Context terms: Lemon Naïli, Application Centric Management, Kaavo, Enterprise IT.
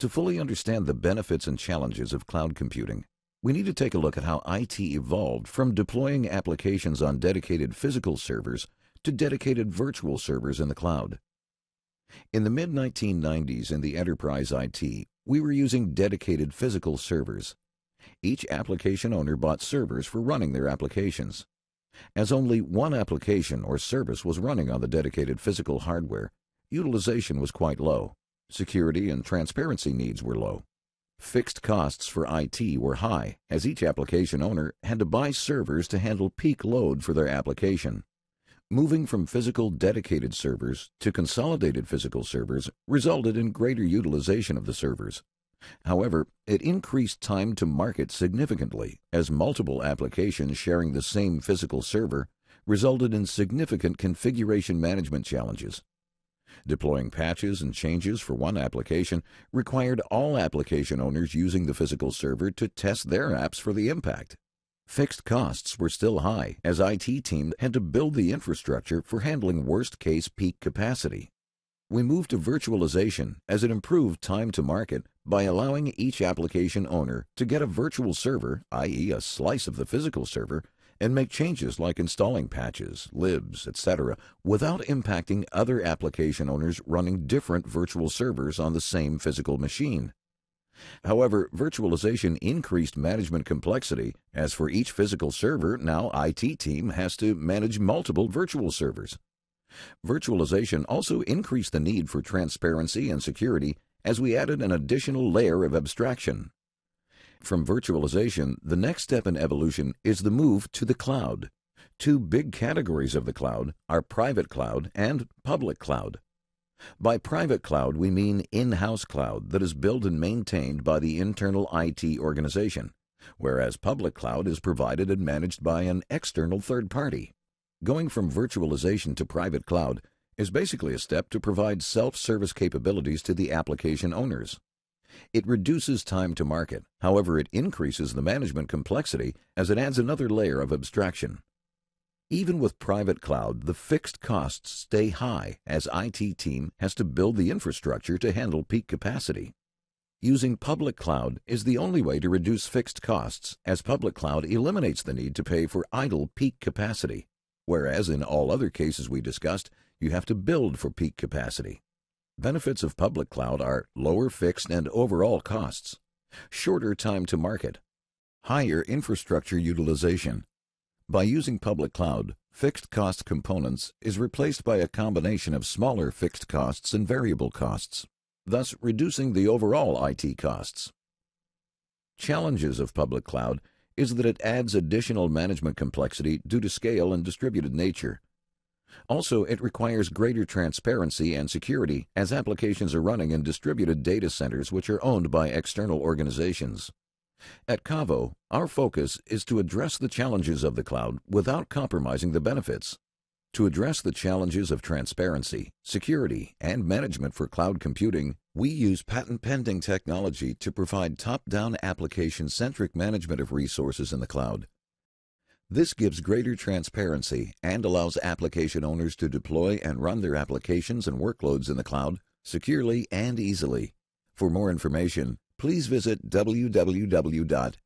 To fully understand the benefits and challenges of cloud computing, we need to take a look at how IT evolved from deploying applications on dedicated physical servers to dedicated virtual servers in the cloud. In the mid-1990s in the enterprise IT, we were using dedicated physical servers. Each application owner bought servers for running their applications. As only one application or service was running on the dedicated physical hardware, utilization was quite low. Security and transparency needs were low. Fixed costs for IT were high, as each application owner had to buy servers to handle peak load for their application. Moving from physical dedicated servers to consolidated physical servers resulted in greater utilization of the servers. However, it increased time to market significantly, as multiple applications sharing the same physical server resulted in significant configuration management challenges. Deploying patches and changes for one application required all application owners using the physical server to test their apps for the impact. Fixed costs were still high, as IT teams had to build the infrastructure for handling worst-case peak capacity. We moved to virtualization as it improved time to market by allowing each application owner to get a virtual server, i.e. a slice of the physical server, and make changes like installing patches, libs, etc., without impacting other application owners running different virtual servers on the same physical machine. However, virtualization increased management complexity, as for each physical server, now IT team has to manage multiple virtual servers. Virtualization also increased the need for transparency and security, as we added an additional layer of abstraction. From virtualization, the next step in evolution is the move to the cloud. Two big categories of the cloud are private cloud and public cloud. By private cloud, we mean in-house cloud that is built and maintained by the internal IT organization, whereas public cloud is provided and managed by an external third party. Going from virtualization to private cloud is basically a step to provide self-service capabilities to the application owners. It reduces time to market. However, it increases the management complexity as it adds another layer of abstraction. Even with private cloud, the fixed costs stay high, as IT team has to build the infrastructure to handle peak capacity. Using public cloud is the only way to reduce fixed costs, as public cloud eliminates the need to pay for idle peak capacity, whereas in all other cases we discussed, you have to build for peak capacity. Benefits of public cloud are lower fixed and overall costs, shorter time to market, higher infrastructure utilization. By using public cloud, fixed cost components is replaced by a combination of smaller fixed costs and variable costs, thus reducing the overall IT costs. Challenges of public cloud is that it adds additional management complexity due to scale and distributed nature. Also, it requires greater transparency and security, as applications are running in distributed data centers which are owned by external organizations. At Kaavo, our focus is to address the challenges of the cloud without compromising the benefits. To address the challenges of transparency, security, and management for cloud computing, we use patent-pending technology to provide top-down application-centric management of resources in the cloud. This gives greater transparency and allows application owners to deploy and run their applications and workloads in the cloud securely and easily. For more information, please visit www.kaavo.com.